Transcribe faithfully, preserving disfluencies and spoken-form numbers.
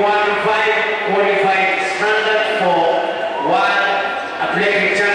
one five qualified standard for one athletic.